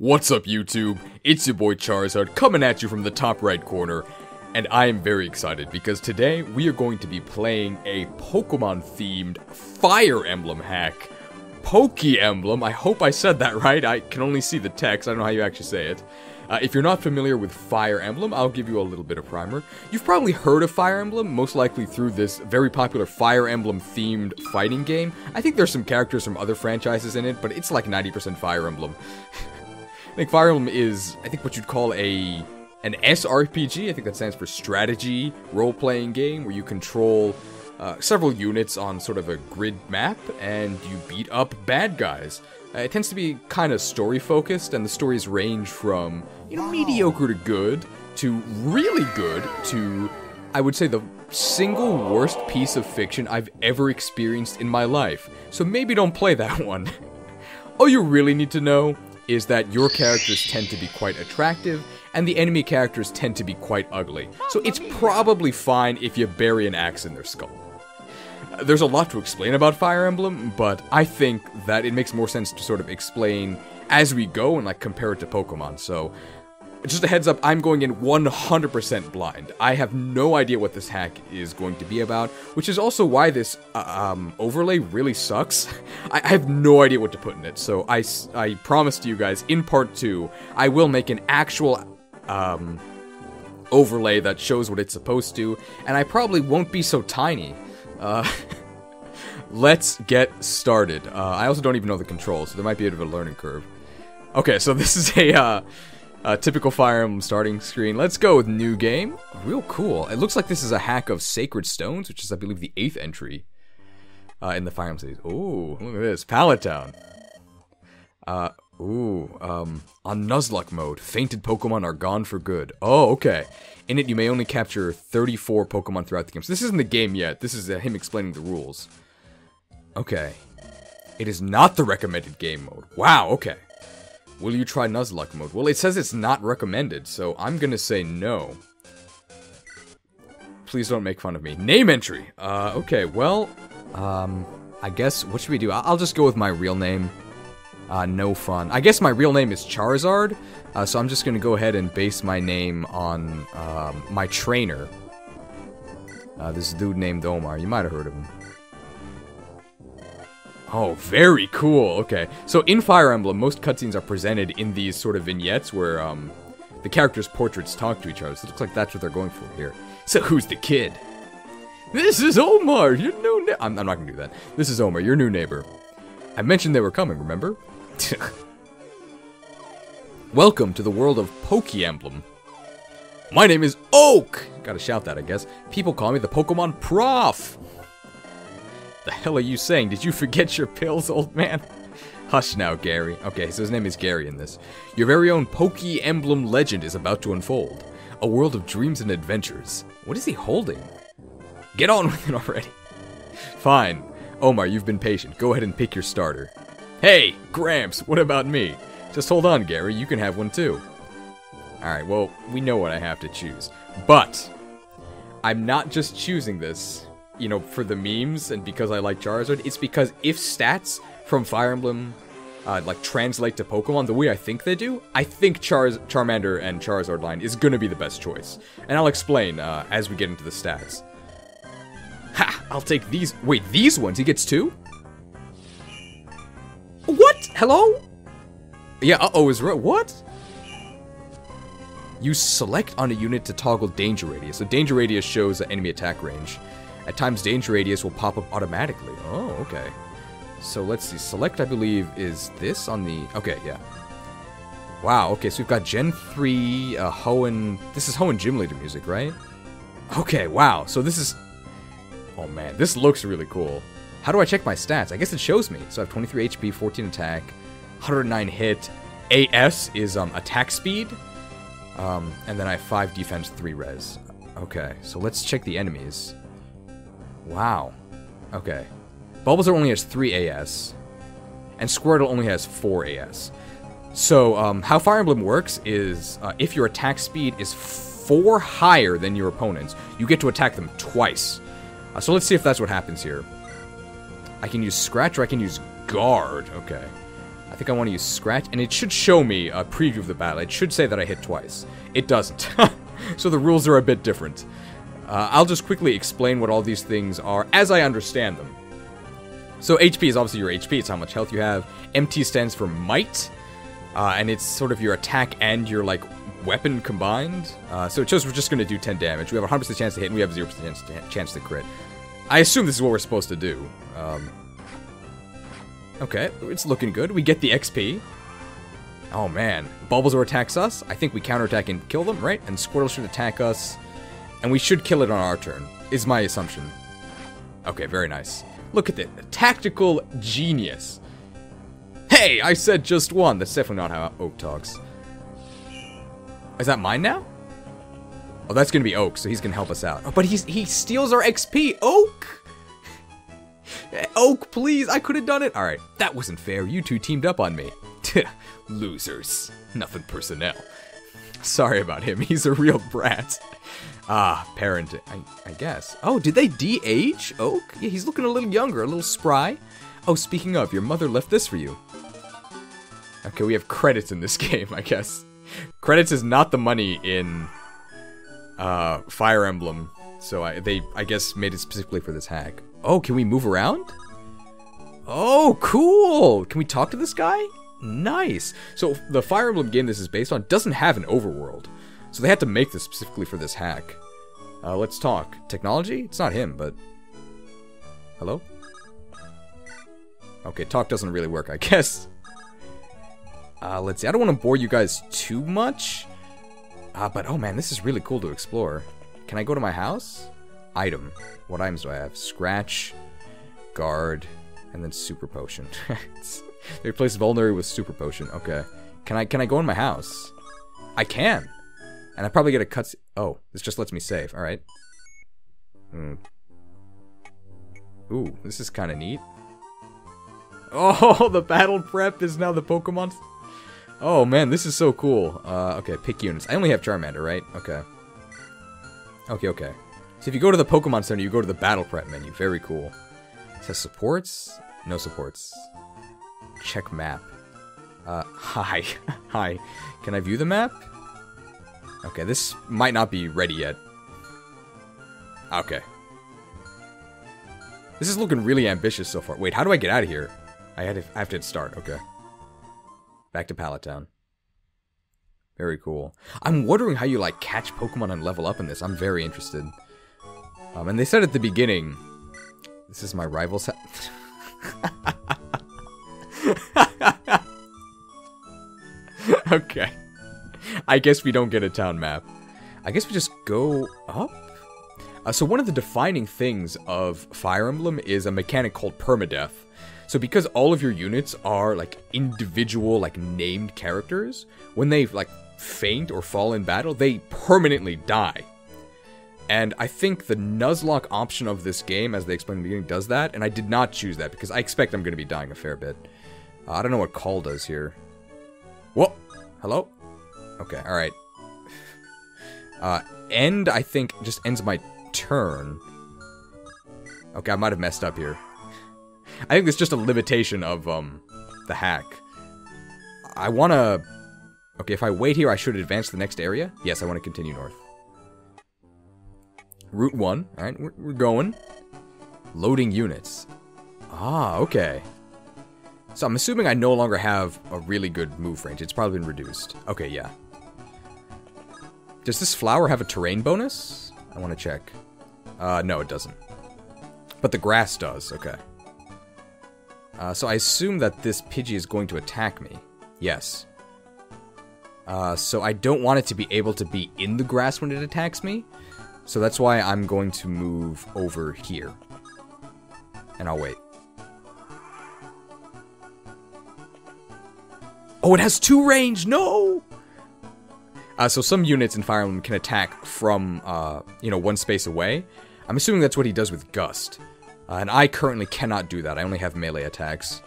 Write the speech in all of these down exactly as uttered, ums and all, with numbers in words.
What's up, YouTube? It's your boy Charizard coming at you from the top right corner, and I am very excited because today we are going to be playing a Pokemon-themed Fire Emblem hack. Pokémblem, I hope I said that right, I can only see the text, I don't know how you actually say it. Uh, if you're not familiar with Fire Emblem, I'll give you a little bit of primer. You've probably heard of Fire Emblem, most likely through this very popular Fire Emblem-themed fighting game. I think there's some characters from other franchises in it, but it's like ninety percent Fire Emblem. I think Fire Emblem is, I think what you'd call a an S R P G, I think that stands for Strategy Role-Playing Game, where you control uh, several units on sort of a grid map, and you beat up bad guys. Uh, it tends to be kind of story-focused, and the stories range from, you know, mediocre to good, to really good, to, I would say, the single worst piece of fiction I've ever experienced in my life. So maybe don't play that one. All you really need to know is that your characters tend to be quite attractive, and the enemy characters tend to be quite ugly. So it's probably fine if you bury an axe in their skull. There's a lot to explain about Fire Emblem, but I think that it makes more sense to sort of explain as we go and like compare it to Pokemon. So just a heads up, I'm going in one hundred percent blind. I have no idea what this hack is going to be about, which is also why this uh, um, overlay really sucks. I, I have no idea what to put in it, so I, I promise to you guys, in part two, I will make an actual um, overlay that shows what it's supposed to, and I probably won't be so tiny. Uh, let's get started. Uh, I also don't even know the controls, so there might be a bit of a learning curve. Okay, so this is a uh, uh, typical Fire Emblem starting screen. Let's go with new game. Real cool. It looks like this is a hack of Sacred Stones, which is, I believe, the eighth entry uh, in the Fire Emblem series. Ooh, look at this. Pallet Town. Uh, ooh, um, on Nuzlocke mode, fainted Pokemon are gone for good. Oh, okay. In it, you may only capture thirty-four Pokemon throughout the game. So this isn't the game yet. This is uh, him explaining the rules. Okay. It is not the recommended game mode. Wow, okay. Will you try Nuzlocke mode? Well, it says it's not recommended, so I'm gonna say no. Please don't make fun of me. Name entry! Uh, okay, well, um, I guess, what should we do? I I'll just go with my real name. Uh, no fun. I guess my real name is Charizard, uh, so I'm just gonna go ahead and base my name on, um, my trainer. Uh, this dude named Omar. You might have heard of him. Oh, very cool. Okay. So in Fire Emblem, most cutscenes are presented in these sort of vignettes where, um, the characters' portraits talk to each other, so it looks like that's what they're going for here. So who's the kid? This is Omar, your new neighbor. I'm, I'm not gonna do that. This is Omar, your new neighbor. I mentioned they were coming, remember? Welcome to the world of Pokémblem. My name is Oak! Gotta shout that, I guess. People call me the Pokemon Prof! The hell are you saying? Did you forget your pills, old man? Hush now, Gary. Okay, so his name is Gary in this. Your very own Pokémblem legend is about to unfold. A world of dreams and adventures. What is he holding? Get on with it already. Fine. Omar, you've been patient. Go ahead and pick your starter. Hey, Gramps, what about me? Just hold on, Gary. You can have one, too. Alright, well, we know what I have to choose. But, I'm not just choosing this, you know, for the memes and because I like Charizard. It's because if stats from Fire Emblem, uh, like, translate to Pokemon the way I think they do, I think Char Charmander and Charizard line is gonna be the best choice. And I'll explain uh, as we get into the stats. Ha! I'll take these- wait, these ones? He gets two? What? Hello? Yeah, uh-oh is right- what? You select on a unit to toggle danger radius. So danger radius shows enemy attack range. At times, danger radius will pop up automatically. Oh, okay. So let's see, select I believe is this on the- okay, yeah. Wow, okay, so we've got Gen three, uh, Hoenn- this is Hoenn Gym Leader music, right? Okay, wow, so this is- oh man, this looks really cool. How do I check my stats? I guess it shows me. So I have twenty-three H P, fourteen attack, one hundred nine hit. A S is um, attack speed. Um, and then I have five defense, three res. Okay, so let's check the enemies. Wow. Okay. Bulbasaur only has three A S. And Squirtle only has four A S. So um, how Fire Emblem works is uh, if your attack speed is four higher than your opponent's, you get to attack them twice. Uh, so let's see if that's what happens here. I can use Scratch or I can use Guard. Okay. I think I want to use Scratch, and it should show me a preview of the battle. It should say that I hit twice. It doesn't. So the rules are a bit different. Uh, I'll just quickly explain what all these things are as I understand them. So H P is obviously your H P, it's how much health you have. M T stands for Might, uh, and it's sort of your attack and your, like, weapon combined. Uh, so it shows we're just going to do ten damage. We have a one hundred percent chance to hit, and we have a zero percent chance to crit. I assume this is what we're supposed to do. Um, okay, it's looking good. We get the X P. Oh, man. Bulbasaur attacks us. I think we counterattack and kill them, right? And Squirtle should attack us. And we should kill it on our turn, is my assumption. Okay, very nice. Look at this. Tactical genius. Hey, I said just one. That's definitely not how Oak talks. Is that mine now? Oh, that's going to be Oak, so he's going to help us out. Oh, but he's, he steals our X P. Oak! Oak, please. I could have done it. All right. That wasn't fair. You two teamed up on me. Losers. Nothing personnel. Sorry about him. He's a real brat. Ah, parent, I, I guess. Oh, did they de-age Oak? Yeah, he's looking a little younger, a little spry. Oh, speaking of, your mother left this for you. Okay, we have credits in this game, I guess. Credits is not the money in uh, Fire Emblem, so I, they, I guess, made it specifically for this hack. Oh, can we move around? Oh, cool! Can we talk to this guy? Nice! So, the Fire Emblem game this is based on doesn't have an overworld. So they had to make this specifically for this hack. Uh, let's talk. Technology? It's not him, but... Hello? Okay, talk doesn't really work, I guess. Uh, let's see. I don't want to bore you guys too much. Uh, but, oh man, this is really cool to explore. Can I go to my house? Item. What items do I have? Scratch, guard, and then super potion. They replaced vulnerary with super potion. Okay. Can I, can I go in my house? I can! And I probably get a cutscene. Oh, this just lets me save. All right. Mm. Ooh, this is kind of neat. Oh, the battle prep is now the Pokemon. Oh man, this is so cool. Uh, okay, pick units. I only have Charmander, right? Okay. Okay, okay. So if you go to the Pokemon Center, you go to the battle prep menu. Very cool. It says supports. No supports. Check map. Uh, hi, hi. Can I view the map? Okay, this might not be ready yet. Okay. This is looking really ambitious so far. Wait, how do I get out of here? I had to, I have to start, okay. Back to Pallet Town. Very cool. I'm wondering how you, like, catch Pokemon and level up in this. I'm very interested. Um, and they said at the beginning... This is my rival's house. Okay. I guess we don't get a town map. I guess we just go up? Uh, so one of the defining things of Fire Emblem is a mechanic called permadeath. So because all of your units are like individual, like named characters, when they like faint or fall in battle, they permanently die. And I think the Nuzlocke option of this game, as they explained in the beginning, does that. And I did not choose that because I expect I'm going to be dying a fair bit. Uh, I don't know what call does here. Whoa! Hello? Okay, alright. Uh, end, I think, just ends my turn. Okay, I might have messed up here. I think it's just a limitation of, um, the hack. I wanna... Okay, if I wait here, I should advance to the next area? Yes, I want to continue north. Route one. Alright, we're, we're going. Loading units. Ah, okay. So I'm assuming I no longer have a really good move range. It's probably been reduced. Okay, yeah. Does this flower have a terrain bonus? I want to check. Uh, no, it doesn't. But the grass does, okay. Uh, so I assume that this Pidgey is going to attack me. Yes. Uh, so I don't want it to be able to be in the grass when it attacks me. So that's why I'm going to move over here. And I'll wait. Oh, it has two range! No! Uh, so some units in Fire Emblem can attack from, uh, you know, one space away. I'm assuming that's what he does with Gust. Uh, and I currently cannot do that. I only have melee attacks.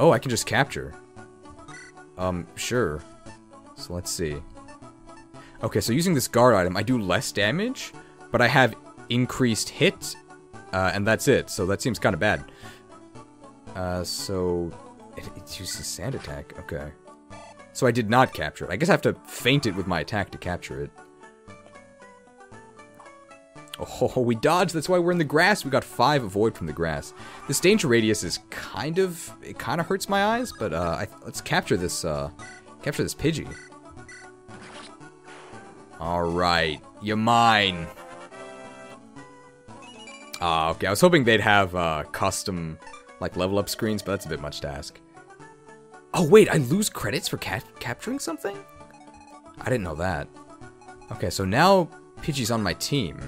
Oh, I can just capture. Um, sure. So let's see. Okay, so using this guard item, I do less damage, but I have increased hit, uh, and that's it. So that seems kind of bad. Uh, so... It's used as sand attack. Okay. So I did not capture it. I guess I have to feint it with my attack to capture it. Oh, we dodged. That's why we're in the grass. We got five avoid from the grass. This danger radius is kind of... It kind of hurts my eyes, but uh, I, let's capture this, uh... Capture this Pidgey. Alright. You're mine. Ah, uh, okay. I was hoping they'd have, uh, custom, like, level-up screens, but that's a bit much to ask. Oh, wait. I lose credits for ca capturing something? I didn't know that. Okay, so now Pidgey's on my team.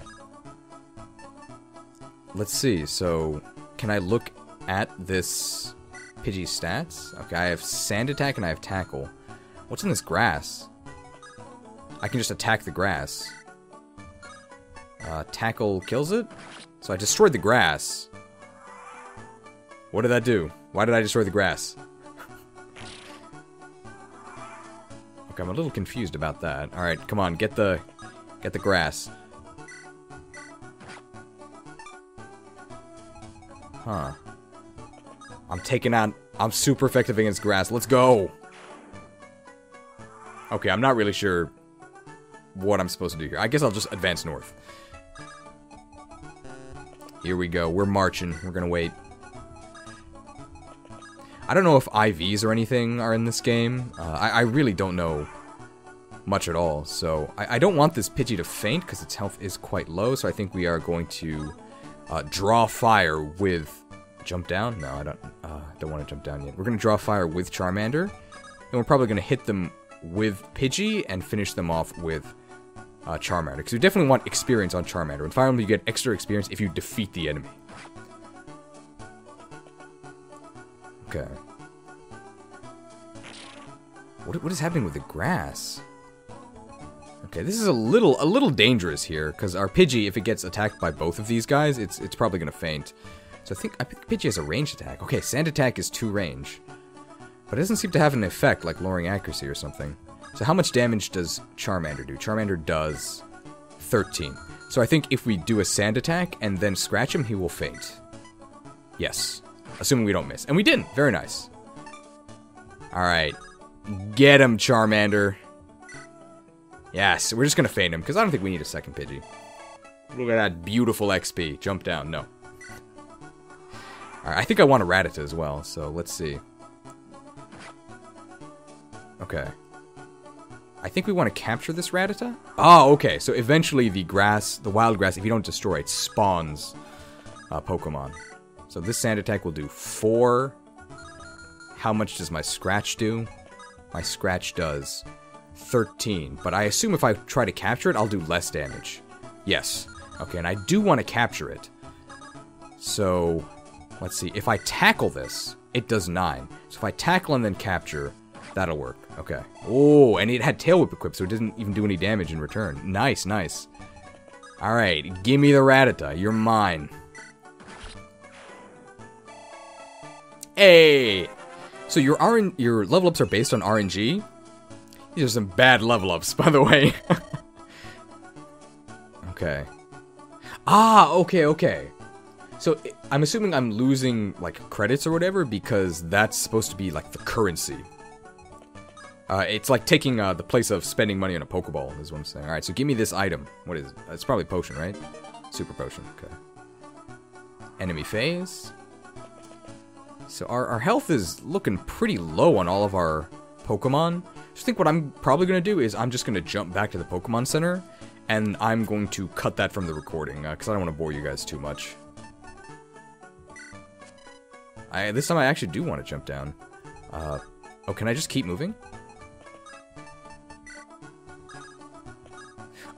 Let's see, so can I look at this Pidgey's stats? Okay, I have sand attack and I have tackle. What's in this grass? I can just attack the grass. Uh, tackle kills it? So I destroyed the grass. What did that do? Why did I destroy the grass? Okay, I'm a little confused about that. Alright, come on, get the, get the grass. Huh. I'm taking out... I'm super effective against grass. Let's go! Okay, I'm not really sure what I'm supposed to do here. I guess I'll just advance north. Here we go. We're marching. We're gonna wait. I don't know if I Vs or anything are in this game. Uh, I, I really don't know much at all. So, I, I don't want this Pidgey to faint because its health is quite low. So I think we are going to... Uh, draw fire with... Jump down? No, I don't uh, don't want to jump down yet. We're going to draw fire with Charmander. And we're probably going to hit them with Pidgey and finish them off with uh, Charmander. Because we definitely want experience on Charmander. In Fire Emblem, you get extra experience if you defeat the enemy. Okay. What, what is happening with the grass? Okay, this is a little a little dangerous here, because our Pidgey, if it gets attacked by both of these guys, it's it's probably gonna faint. So I think I think Pidgey has a ranged attack. Okay, sand attack is two range. But it doesn't seem to have an effect, like lowering accuracy or something. So how much damage does Charmander do? Charmander does thirteen. So I think if we do a sand attack and then scratch him, he will faint. Yes. Assuming we don't miss. And we didn't. Very nice. Alright. Get him, Charmander. Yes, we're just gonna feint him, because I don't think we need a second Pidgey. Look at that beautiful X P. Jump down. No. Alright, I think I want a Rattata as well, so let's see. Okay. I think we want to capture this Rattata? Oh, okay, so eventually the grass, the wild grass, if you don't destroy it, spawns uh, Pokemon. So this sand attack will do four. How much does my scratch do? My scratch does... thirteen, but I assume if I try to capture it, I'll do less damage. Yes. Okay, and I do want to capture it. So, let's see. If I tackle this, it does nine. So if I tackle and then capture, that'll work. Okay. Oh, and it had Tail Whip equipped, so it didn't even do any damage in return. Nice, nice. Alright, give me the Rattata. You're mine. Hey! So your R N your level ups are based on R N G? These are some bad level-ups, by the way. Okay. Ah, okay, okay. So, I'm assuming I'm losing, like, credits or whatever, because that's supposed to be, like, the currency. Uh, it's like taking uh, the place of spending money on a Pokeball, is what I'm saying. Alright, so give me this item. What is it? It's probably potion, right? Super potion, okay. Enemy phase. So, our, our health is looking pretty low on all of our Pokemon. So I think what I'm probably going to do is I'm just going to jump back to the Pokemon Center, and I'm going to cut that from the recording, because uh, I don't want to bore you guys too much. I, this time I actually do want to jump down. Uh, oh, can I just keep moving?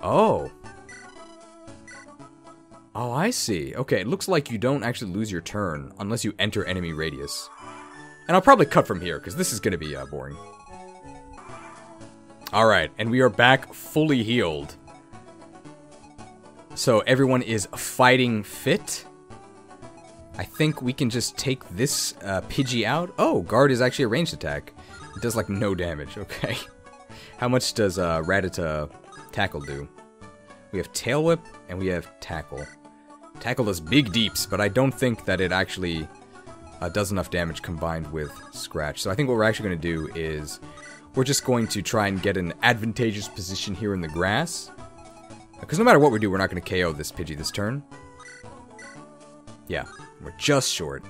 Oh. Oh, I see. Okay, it looks like you don't actually lose your turn unless you enter enemy radius. And I'll probably cut from here, because this is going to be uh, boring. Alright, and we are back fully healed. So everyone is fighting fit. I think we can just take this uh, Pidgey out. Oh, guard is actually a ranged attack. It does like no damage, okay. How much does uh, Rattata tackle do? We have Tail Whip and we have tackle. Tackle does big deeps, but I don't think that it actually uh, does enough damage combined with Scratch. So I think what we're actually going to do is we're just going to try and get an advantageous position here in the grass. Because no matter what we do, we're not going to K O this Pidgey this turn. Yeah, we're just short.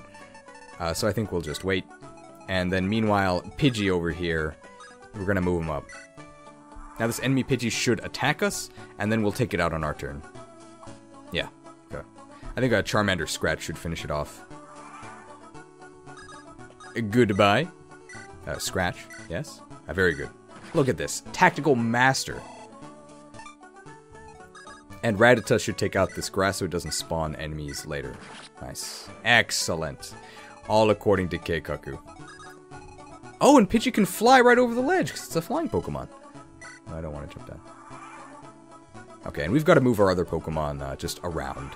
Uh, so I think we'll just wait. And then meanwhile, Pidgey over here, we're going to move him up. Now this enemy Pidgey should attack us, and then we'll take it out on our turn. Yeah, okay. I think a Charmander Scratch should finish it off. Goodbye. Uh, Scratch, yes? Uh, very good. Look at this. Tactical Master. And Rattata should take out this grass so it doesn't spawn enemies later. Nice. Excellent. All according to Keikaku. Oh, and Pidgey can fly right over the ledge because it's a flying Pokemon. I don't want to jump down. Okay, and we've got to move our other Pokemon uh, just around.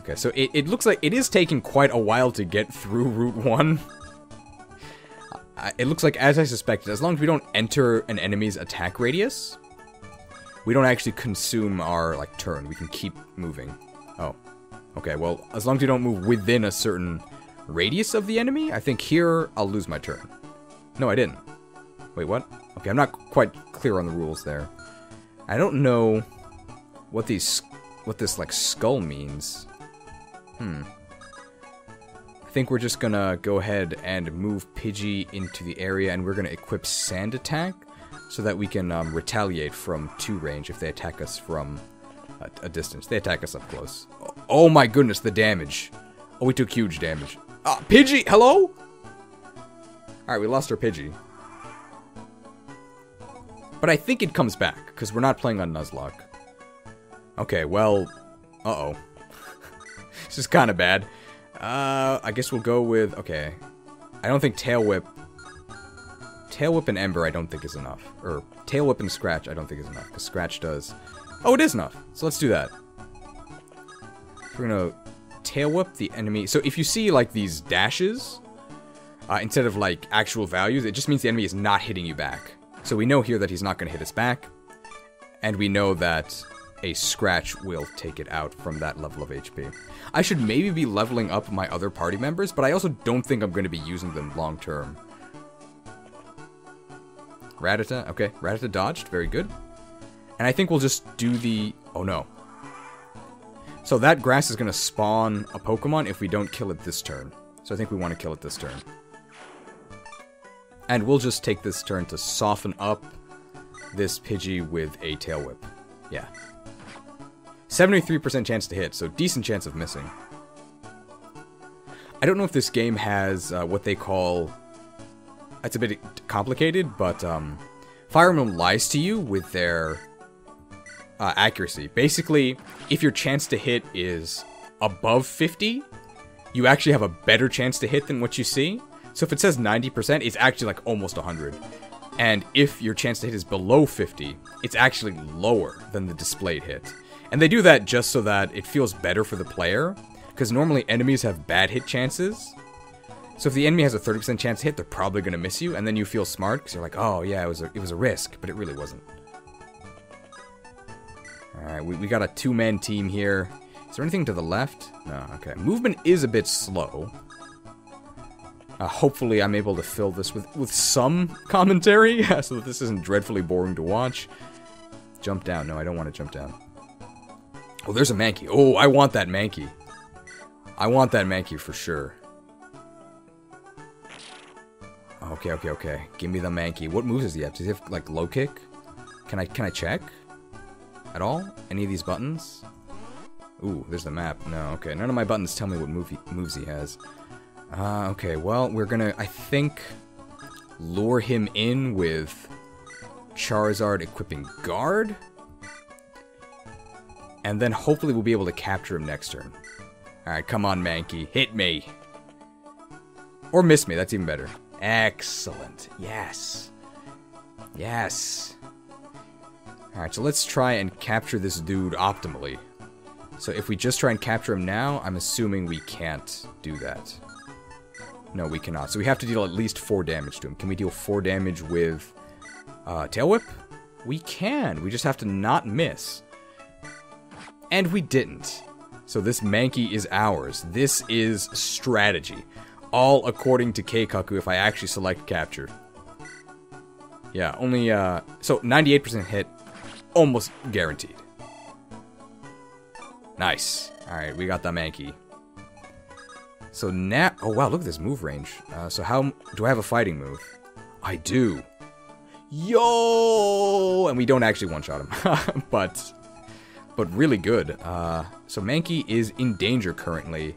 Okay, so it, it looks like it is taking quite a while to get through Route one. I, it looks like, as I suspected, as long as we don't enter an enemy's attack radius, we don't actually consume our, like, turn. We can keep moving. Oh. Okay, well, as long as we don't move within a certain radius of the enemy, I think here I'll lose my turn. No, I didn't. Wait, what? Okay, I'm not quite clear on the rules there. I don't know what these, what this, like, skull means. Hmm. I think we're just gonna go ahead and move Pidgey into the area, and we're gonna equip Sand Attack, so that we can um, retaliate from two range if they attack us from a, a distance. They attack us up close. Oh my goodness, the damage. Oh, we took huge damage. Ah, Pidgey, hello? Alright, we lost our Pidgey. But I think it comes back, because we're not playing on Nuzlocke. Okay, well, uh-oh. This is kind of bad. Uh, I guess we'll go with, okay. I don't think Tail Whip... Tail Whip and Ember I don't think is enough. Or Tail Whip and Scratch I don't think is enough, because Scratch does... Oh, it is enough! So let's do that. We're gonna Tail Whip the enemy... So if you see, like, these dashes, uh, instead of, like, actual values, it just means the enemy is not hitting you back. So we know here that he's not gonna hit us back, and we know that a Scratch will take it out from that level of H P. I should maybe be leveling up my other party members, but I also don't think I'm gonna be using them long-term. Rattata, okay. Rattata dodged, very good. And I think we'll just do the... Oh, no. So that grass is going to spawn a Pokemon if we don't kill it this turn. So I think we want to kill it this turn. And we'll just take this turn to soften up this Pidgey with a Tail Whip. Yeah. seventy-three percent chance to hit, so decent chance of missing. I don't know if this game has uh, what they call... It's a bit complicated, but um, Fire Emblem lies to you with their uh, accuracy. Basically, if your chance to hit is above fifty, you actually have a better chance to hit than what you see. So if it says ninety percent, it's actually like almost one hundred. And if your chance to hit is below fifty, it's actually lower than the displayed hit. And they do that just so that it feels better for the player, because normally enemies have bad hit chances. So if the enemy has a thirty percent chance to hit, they're probably going to miss you, and then you feel smart, because you're like, oh yeah, it was a, it was a risk, but it really wasn't. Alright, we, we got a two-man team here. Is there anything to the left? No, okay. Movement is a bit slow. Uh, hopefully I'm able to fill this with, with some commentary, so that this isn't dreadfully boring to watch. Jump down. No, I don't want to jump down. Oh, there's a Mankey. Oh, I want that Mankey. I want that Mankey for sure. Okay, okay, okay. Give me the Mankey. What moves does he have? Does he have, like, low kick? Can I, can I check? At all? Any of these buttons? Ooh, there's the map. No, okay. None of my buttons tell me what move he, moves he has. Uh, okay, well, we're gonna, I think, lure him in with Charizard equipping Guard. And then hopefully we'll be able to capture him next turn. Alright, come on, Mankey. Hit me! Or miss me. That's even better. Excellent. Yes. Yes. Alright, so let's try and capture this dude optimally. So if we just try and capture him now, I'm assuming we can't do that. No, we cannot. So we have to deal at least four damage to him. Can we deal four damage with uh, Tail Whip? We can. We just have to not miss. And we didn't. So this Mankey is ours. This is strategy. All according to Keikaku if I actually select capture. Yeah, only, uh... so, ninety-eight percent hit. Almost guaranteed. Nice. Alright, we got the Mankey. So now... oh, wow, look at this move range. Uh, so how... do I have a fighting move? I do. Yo! And we don't actually one-shot him. but... but really good. Uh, so Mankey is in danger currently.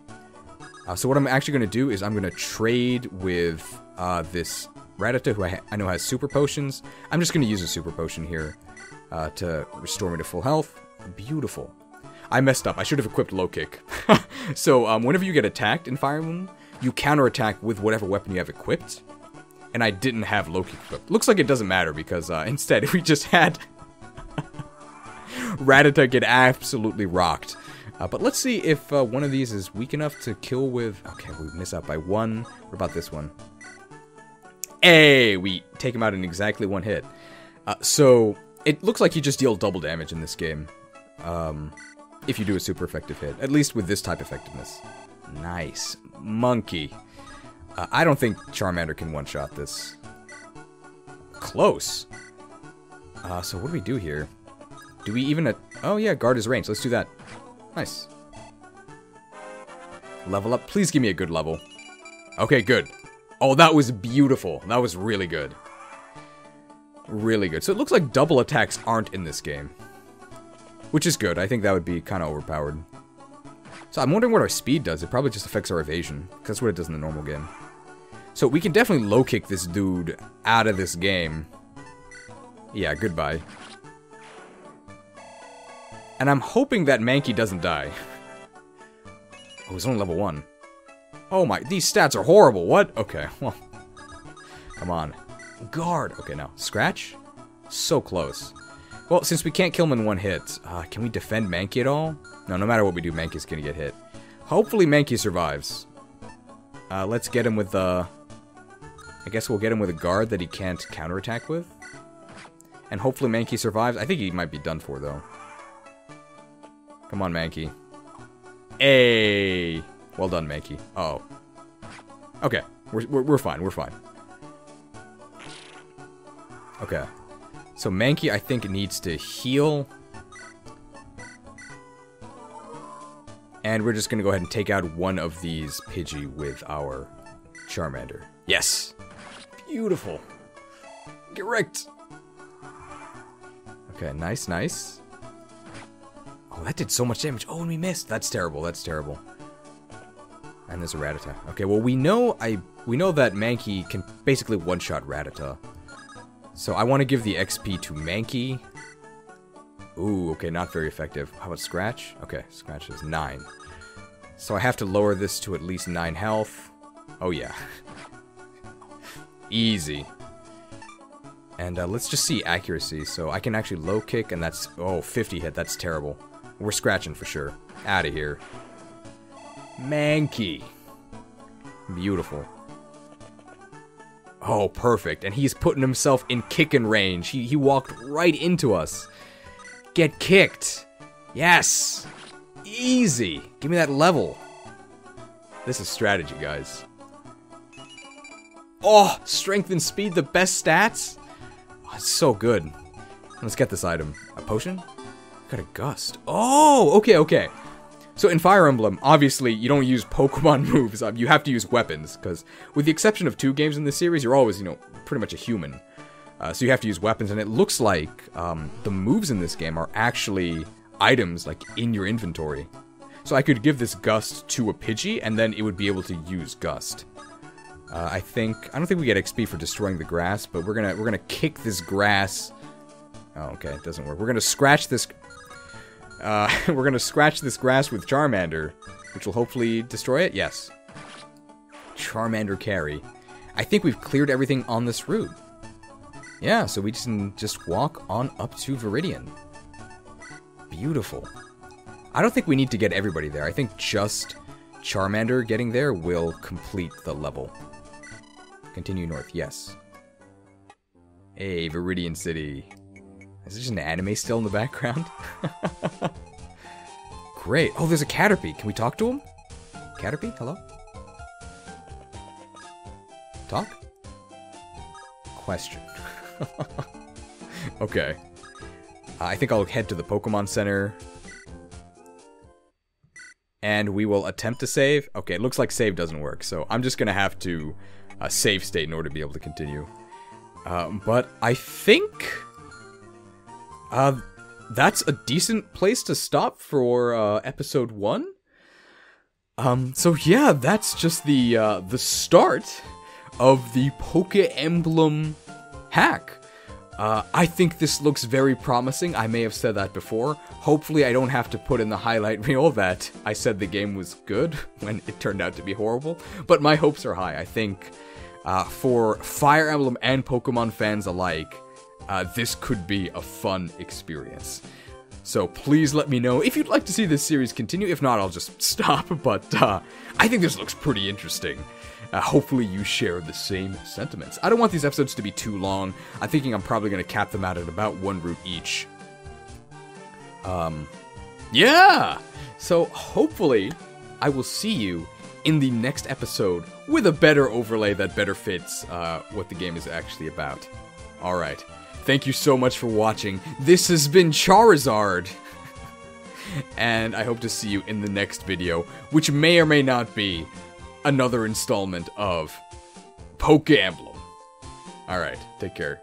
Uh, so what I'm actually going to do is I'm going to trade with uh, this Rattata, who I, ha I know has super potions. I'm just going to use a super potion here uh, to restore me to full health. Beautiful. I messed up. I should have equipped low kick. so um, whenever you get attacked in Fire Emblem, you counterattack with whatever weapon you have equipped. And I didn't have low kick equipped. Looks like it doesn't matter because uh, instead we just had Rattata get absolutely rocked. Uh, but let's see if uh, one of these is weak enough to kill with... okay, we miss out by one. What about this one? Hey, we take him out in exactly one hit. Uh, so, it looks like you just deal double damage in this game. Um, if you do a super effective hit. At least with this type of effectiveness. Nice. Mankey. Uh, I don't think Charmander can one-shot this. Close. Uh, so what do we do here? Do we even... oh yeah, guard his range. Let's do that. Nice. Level up. Please give me a good level. Okay, good. Oh, that was beautiful. That was really good. Really good. So it looks like double attacks aren't in this game. Which is good. I think that would be kind of overpowered. So I'm wondering what our speed does. It probably just affects our evasion. Because that's what it does in the normal game. So we can definitely low kick this dude out of this game. Yeah, goodbye. And I'm hoping that Mankey doesn't die. Oh, he's only level one. Oh my, these stats are horrible. What? Okay, well. Come on. Guard. Okay, now. Scratch? So close. Well, since we can't kill him in one hit, uh, can we defend Mankey at all? No, no matter what we do, Mankey's gonna get hit. Hopefully Mankey survives. Uh, let's get him with, uh... I guess we'll get him with a guard that he can't counterattack with. And hopefully Mankey survives. I think he might be done for, though. Come on, Mankey. Hey, well done, Mankey. Uh oh. Okay, we're, we're, we're fine, we're fine. Okay. So Mankey, I think, needs to heal. And we're just gonna go ahead and take out one of these Pidgey with our Charmander. Yes! Beautiful! Get wrecked! Okay, nice, nice. Oh, that did so much damage. Oh, and we missed. That's terrible. That's terrible. And there's a Rattata. Okay, well, we know I we know that Mankey can basically one-shot Rattata. So I want to give the X P to Mankey. Ooh, okay, not very effective. How about Scratch? Okay, Scratch is nine. So I have to lower this to at least nine health. Oh, yeah. Easy. And uh, let's just see accuracy. So I can actually low kick, and that's... oh, fifty hit. That's terrible. We're scratching for sure. Out of here. Mankey. Beautiful. Oh, perfect. And he's putting himself in kicking range. He, he walked right into us. Get kicked. Yes. Easy. Give me that level. This is strategy, guys. Oh, strength and speed, the best stats. Oh, it's so good. Let's get this item. A potion? Got a gust. Oh, okay, okay. So in Fire Emblem, obviously, you don't use Pokemon moves. Um, you have to use weapons, because with the exception of two games in this series, you're always, you know, pretty much a human. Uh, so you have to use weapons, and it looks like um, the moves in this game are actually items, like, in your inventory. So I could give this gust to a Pidgey, and then it would be able to use gust. Uh, I think... I don't think we get X P for destroying the grass, but we're gonna, we're gonna kick this grass... oh, okay, it doesn't work. We're gonna scratch this... Uh, we're gonna scratch this grass with Charmander, which will hopefully destroy it. Yes. Charmander carry. I think we've cleared everything on this route. Yeah, so we just can just walk on up to Viridian. Beautiful. I don't think we need to get everybody there. I think just Charmander getting there will complete the level. Continue north, yes. Hey, Viridian City. Is there just an anime still in the background? great. Oh, there's a Caterpie. Can we talk to him? Caterpie, hello? Talk? Question. Okay. Uh, I think I'll head to the Pokemon Center. And we will attempt to save. Okay, it looks like save doesn't work, so I'm just gonna have to uh, save state in order to be able to continue. Um, but I think uh, that's a decent place to stop for uh, episode one. Um, so yeah, that's just the uh, the start of the Pokémblem hack. Uh, I think this looks very promising. I may have said that before. Hopefully I don't have to put in the highlight reel that I said the game was good when it turned out to be horrible. But my hopes are high. I think uh, for Fire Emblem and Pokemon fans alike, uh, this could be a fun experience. So please let me know if you'd like to see this series continue. If not, I'll just stop. But uh, I think this looks pretty interesting. Uh, hopefully you share the same sentiments. I don't want these episodes to be too long. I'm thinking I'm probably going to cap them out at about one route each. Um, yeah! So hopefully I will see you in the next episode with a better overlay that better fits uh, what the game is actually about. Alright. Thank you so much for watching. This has been Charizard. And I hope to see you in the next video, which may or may not be another installment of Pokémblem. Alright, take care.